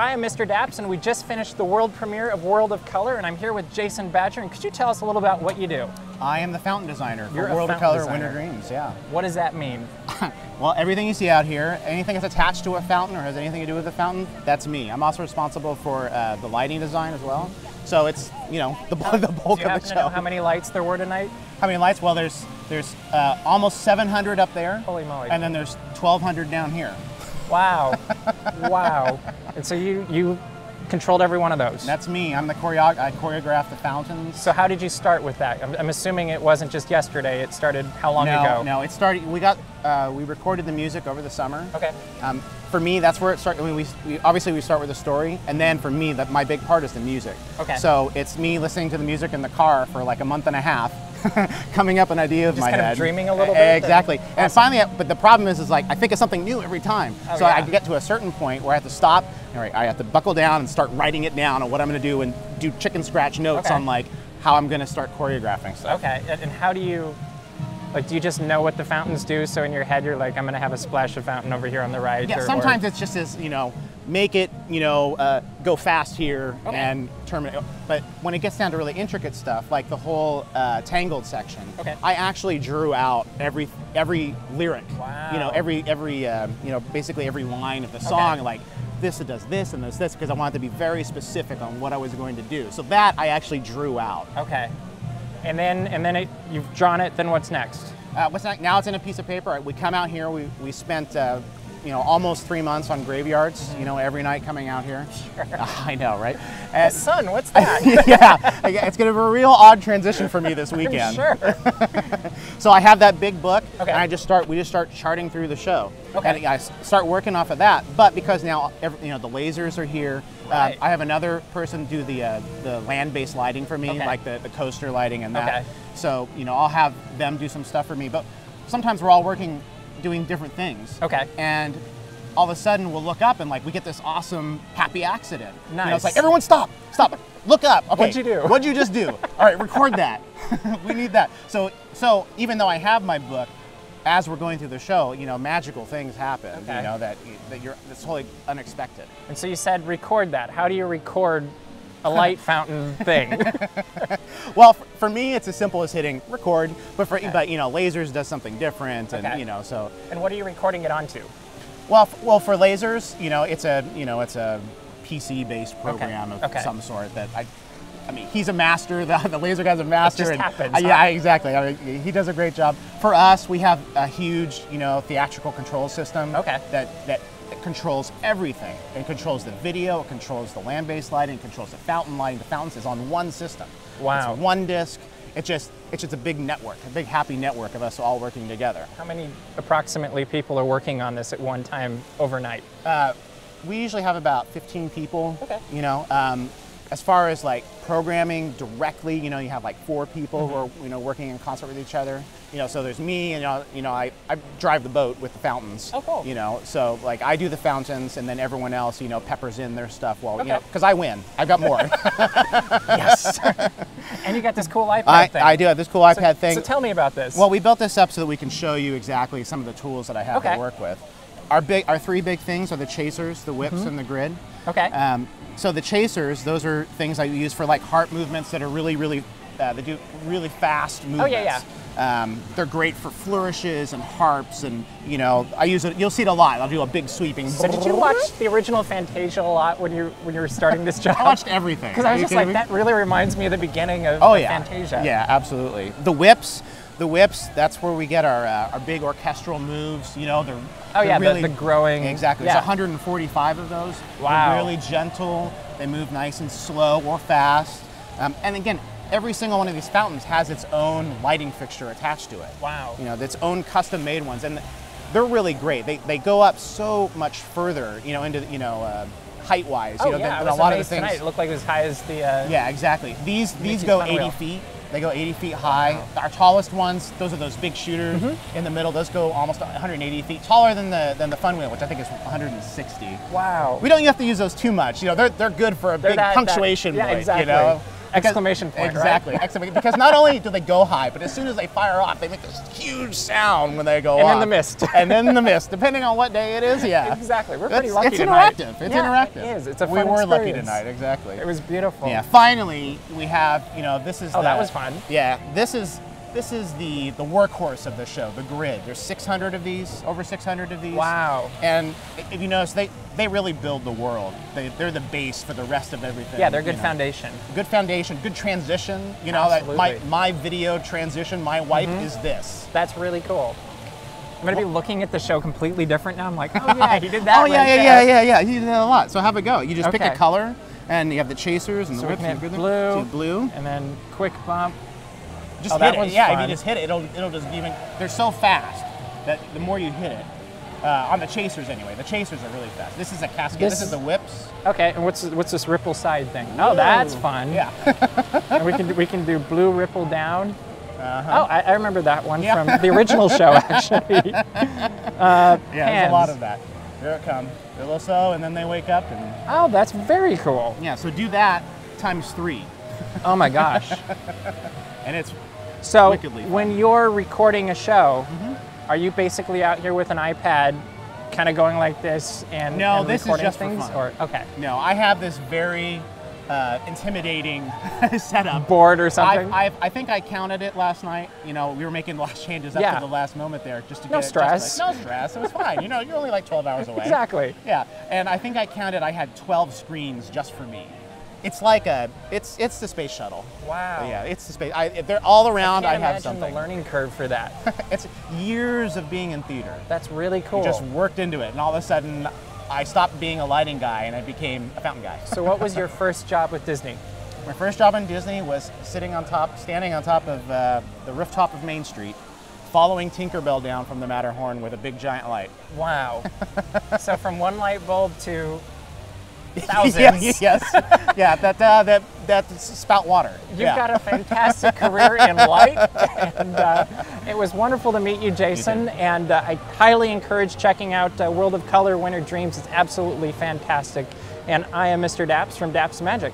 Hi, I'm Mr. Daps, and we just finished the world premiere of World of Color, and I'm here with Jason Badger. And could you tell us a little about what you do? I am the fountain designer for World of Color Winter Dreams, yeah. What does that mean? Well, everything you see out here, anything that's attached to a fountain or has anything to do with a fountain, that's me. I'm also responsible for the lighting design as well. So it's, you know, the bulk of the show. Do you happen to know how many lights there were tonight? How many lights? Well, there's almost 700 up there. Holy moly. And then there's 1,200 down here. Wow, wow. And so you controlled every one of those? That's me. I'm the I choreographed the fountains. So how did you start with that? I'm assuming it wasn't just yesterday. It started how long ago? No, it started, we recorded the music over the summer. Okay. For me, that's where it started. I mean, we obviously start with a story, and then for me, my big part is the music. Okay. So it's me listening to the music in the car for like a month and a half, coming up an idea of my head. Just kind of dreaming a little bit. Exactly. Awesome. And finally, but the problem is like, I think of something new every time. Oh, so yeah. I get to a certain point where I have to stop, I have to buckle down and start writing it down on what I'm going to do and do chicken scratch notes on like how I'm going to start choreographing stuff. Okay. And how do you, like, do you just know what the fountains do? So in your head, you're like, I'm going to have a splash of fountain over here on the right. Yeah, sometimes it's just as, make it, go fast here and terminate. But when it gets down to really intricate stuff, like the whole Tangled section, I actually drew out every lyric. Wow. Basically every line of the song, like this, it does this, and this, because I wanted to be very specific on what I was going to do. So that I actually drew out. Okay. And then you've drawn it. Then what's next? What's next? Now it's in a piece of paper. We come out here. We spent. Almost 3 months on graveyards, every night coming out here. Sure. I know, right? And the sun, what's that? Yeah, it's going to be a real odd transition for me this weekend. Sure. So I have that big book, and we just start charting through the show. Okay. And I start working off of that, but because now, the lasers are here, right. I have another person do the land-based lighting for me, like the coaster lighting and that. Okay. So, I'll have them do some stuff for me, but sometimes we're all working doing different things. Okay. And all of a sudden we'll look up and we get this awesome happy accident. Nice. It's like, everyone stop, look up. Okay. What'd you do? What'd you just do? All right, record that. We need that. So even though I have my book, as we're going through the show, magical things happen, that's totally unexpected. And so you said record that. How do you record a light fountain thing? Well, for me, it's as simple as hitting record, but lasers does something different, and so. And what are you recording it onto? Well, for lasers, it's a PC-based program of some sort that I mean, he's a master. The laser guy's a master. It just happens. Yeah, exactly. I mean, he does a great job. For us, we have a huge, theatrical control system. Okay. That controls everything. It controls the video. It controls the land-based lighting. It controls the fountain lighting. The fountains is on one system. Wow. It's one disc. It's just a big network, a big happy network of us all working together. How many approximately people are working on this at one time overnight? We usually have about 15 people. Okay. As far as programming directly, you have 4 people who are working in concert with each other. So there's me, and I drive the boat with the fountains. Oh, cool. So I do the fountains, and then everyone else peppers in their stuff while because I win. I've got more. Yes. And you got this cool iPad thing. I do have this cool iPad thing. So tell me about this. Well, we built this up so that we can show you exactly some of the tools that I have to work with. Our 3 big things are the chasers, the whips, and the grid. Okay. So the chasers, those are things I use for heart movements that are really, really, they do really fast movements. Oh yeah, yeah. They're great for flourishes and harps, and I use it. You'll see it a lot. I'll do a big sweeping. So did you watch the original Fantasia a lot when you were starting this job? I watched everything. Because I was just like, that really reminds me of the beginning of Fantasia. Yeah, absolutely. The whips. That's where we get our big orchestral moves. The growing. Exactly. Yeah. It's 145 of those. Wow. They're really gentle. They move nice and slow or fast. And again, every single one of these fountains has its own lighting fixture attached to it. Wow. Its own custom-made ones, and they're really great. They go up so much further. Height-wise. Than a lot of the things. It looked like as high as the. Yeah, exactly. These go 80 feet. They go 80 feet high. Wow. Our tallest ones, those are those big shooters in the middle. Those go almost 180 feet, taller than the fun wheel, which I think is 160. Wow. We don't have to use those too much. They're good for a big punctuation point. Yeah, exactly. exclamation point, exactly. Right? Exactly. Because not only do they go high, but as soon as they fire off, they make this huge sound when they go off. And then the mist. And then the mist, depending on what day it is, yeah. Exactly. We're pretty lucky tonight. It's interactive. It's interactive. It is. It's a fun experience. We were lucky tonight, exactly. It was beautiful. Yeah. Finally, we have, you know, this is that was fun. Yeah. This is the workhorse of the show, the grid. There's 600 of these, over 600 of these. Wow. And if you notice, they really build the world. They're the base for the rest of everything. Yeah, they're a good foundation. Good foundation, good transition. You know, that my video transition, my wife is this. That's really cool. I'm gonna be looking at the show completely different now. I'm like, oh yeah, he did that right there. He did that a lot. So have a go. You just pick a color, and you have the chasers and the whips. And blue. And then quick bump. Just hit it. Yeah, if you just hit it, it'll just even. They're so fast that the more you hit it, on the chasers anyway. The chasers are really fast. This is a cascade. This is the whips. Okay, and what's this ripple side thing? Oh, that's fun. Yeah. And we can do blue ripple down. Oh, I remember that one from the original show actually. Yeah, there's a lot of that. There it comes. A little so, and then they wake up and. Oh, that's very cool. Yeah. So do that times 3. Oh my gosh. And it's so wickedly fun. When you're recording a show, are you basically out here with an iPad, kind of going like this and no, and this recording is just things? For fun. Or, okay. No, I have this very intimidating setup. Board or something. I think I counted it last night. You know, we were making last changes up to the last moment there, just to get no stress. It was fine. You know, you're only like 12 hours away. Exactly. Yeah, and I think I counted. I had 12 screens just for me. It's like it's the space shuttle. Wow. Yeah, it's the space. They're all around. I have something. I can't imagine the learning curve for that. It's years of being in theater. That's really cool. You just worked into it, and all of a sudden, I stopped being a lighting guy and I became a fountain guy. So, what was your first job with Disney? My first job in Disney was standing on top of the rooftop of Main Street, following Tinkerbell down from the Matterhorn with a big giant light. Wow. So from one light bulb to. Thousands. Yes. Yeah, that spout water. You've got a fantastic career in light, and it was wonderful to meet you, Jason. And I highly encourage checking out World of Color: Winter Dreams. It's absolutely fantastic. And I am Mr. Daps from Daps Magic.